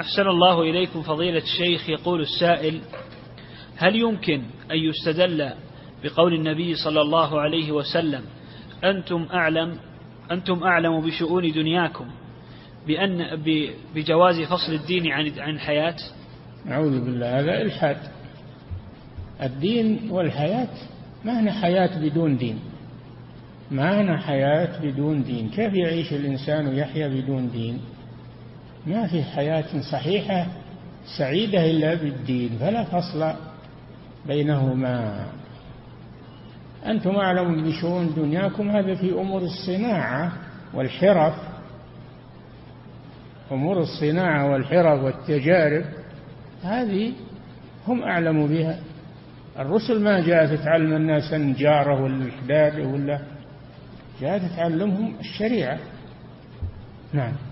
أحسن الله إليكم فضيلة الشيخ. يقول السائل: هل يمكن أن يستدل بقول النبي صلى الله عليه وسلم: أنتم أعلم بشؤون دنياكم، بأن بجواز فصل الدين عن الحياة؟ أعوذ بالله، هذا إلحاد. الدين والحياة، ما هنا حياة بدون دين، ما هنا حياة بدون دين. كيف يعيش الإنسان ويحيا بدون دين؟ ما في حياة صحيحة سعيدة إلا بالدين، فلا فصل بينهما. أنتم أعلم بشؤون دنياكم، هذا في أمور الصناعة والحرف، أمور الصناعة والحرف والتجارب، هذه هم أعلم بها. الرسل ما جاءت تعلم الناس النجارة ولا الحداد، ولا جاءت تعلمهم الشريعة. نعم.